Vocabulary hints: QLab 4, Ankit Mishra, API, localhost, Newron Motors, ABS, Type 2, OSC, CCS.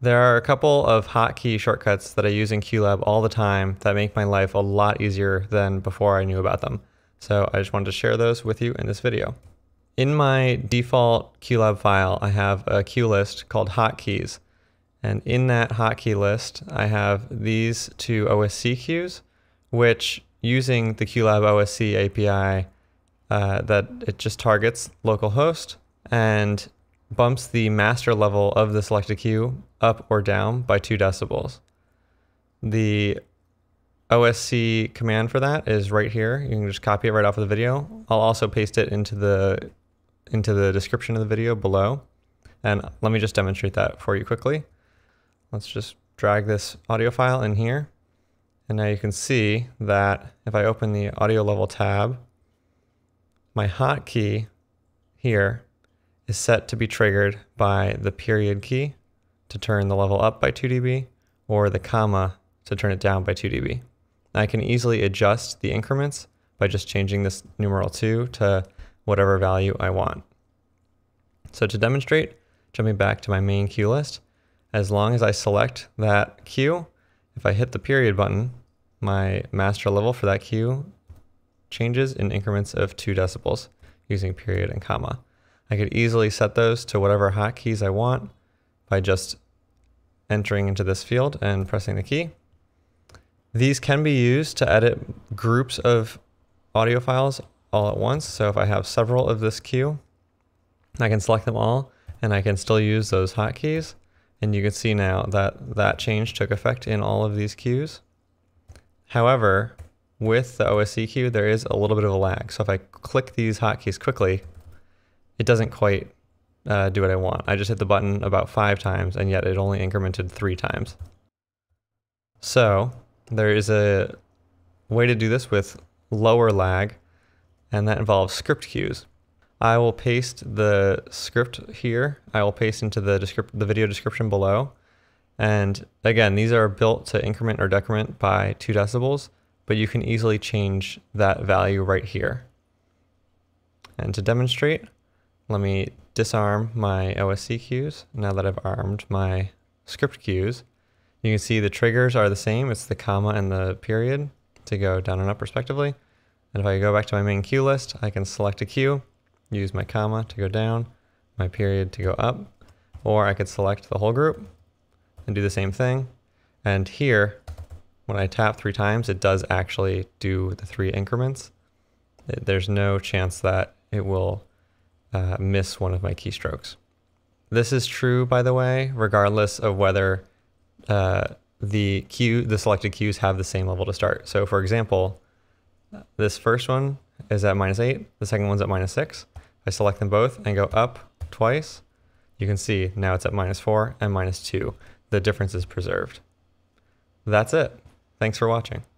There are a couple of hotkey shortcuts that I use in QLab all the time that make my life a lot easier than before I knew about them. So I just wanted to share those with you in this video. In my default QLab file, I have a cue list called hotkeys. And in that hotkey list, I have these two OSC cues, which using the QLab OSC API that it just targets localhost and bumps the master level of the selected queue up or down by 2 decibels. The OSC command for that is right here. You can just copy it right off of the video. I'll also paste it into the description of the video below. And let me just demonstrate that for you quickly. Let's just drag this audio file in here. And now you can see that if I open the audio level tab, my hotkey here is set to be triggered by the period key to turn the level up by 2 dB or the comma to turn it down by 2 dB. I can easily adjust the increments by just changing this numeral 2 to whatever value I want. So to demonstrate, jumping back to my main cue list, as long as I select that cue, if I hit the period button, my master level for that cue changes in increments of 2 decibels using period and comma. I could easily set those to whatever hotkeys I want by just entering into this field and pressing the key. These can be used to edit groups of audio files all at once. So if I have several of this queue, I can select them all and I can still use those hotkeys. And you can see now that that change took effect in all of these queues. However, with the OSC queue, there is a little bit of a lag. So if I click these hotkeys quickly, it doesn't quite do what I want. I just hit the button about 5 times and yet it only incremented 3 times. So there is a way to do this with lower lag, and that involves script queues. I will paste the script here. I will paste into the video description below. And again, these are built to increment or decrement by 2 decibels, but you can easily change that value right here. And to demonstrate, let me disarm my OSC queues. Now that I've armed my script queues, you can see the triggers are the same. It's the comma and the period to go down and up respectively. And if I go back to my main queue list, I can select a queue, use my comma to go down, my period to go up, or I could select the whole group and do the same thing. And here, when I tap 3 times, it does actually do the 3 increments. There's no chance that it will miss one of my keystrokes. This is true, by the way, regardless of whether the selected cues have the same level to start. So for example, this first one is at -8, the second one's at -6. If I select them both and go up twice, you can see now it's at -4 and -2. The difference is preserved. That's it. Thanks for watching.